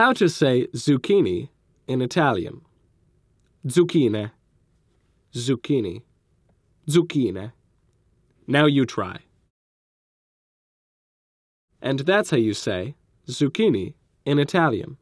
How to say zucchini in Italian. Zucchine, zucchini, zucchine. Now you try. And that's how you say zucchini in Italian.